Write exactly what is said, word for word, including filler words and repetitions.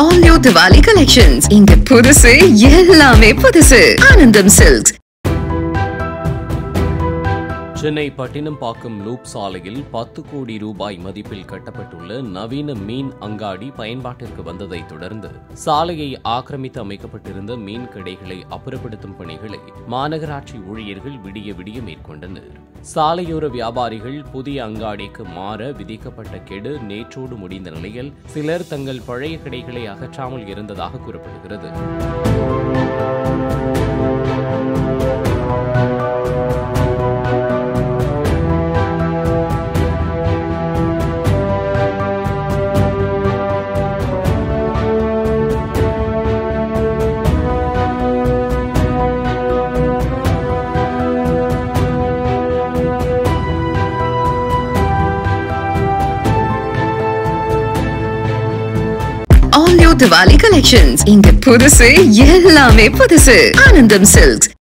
all new Diwali collections. इंगे पुदुसु यल्लामे पुदुसु आनंदम सिल्क्स. சென்னை பட்டினம்பாக்கம் லூப் சாலையில் பத்து கோடி ரூபாய் மதிப்பில் கட்டப்பட்டுள்ள நவீன மீன் அங்காடி பயன்பாட்டிற்கு வந்ததை தொடர்ந்து சாலையை ஆக்கிரமித்து அமைக்கப்பட்டிருந்த மீன் கடைகளை அப்புறப்படுத்தும் பணிகளை மாநகராட்சி ஊழியர்கள் விடிய விடிய மேற்கொண்டனர். சாலையோர வியாபாரிகள் புதிய அங்காடிக்கு மாற விதிக்கப்பட்ட கெடு நேற்றோடு முடிந்த நிலையில் சிலர் தங்கள் பழைய கடைகளை அகற்றாமல் இருந்ததாக கூறப்படுகிறது. Diwali collections. इंगे पुदुसु, यल्लामे पुदुसु, आनंदम सिल्क्स.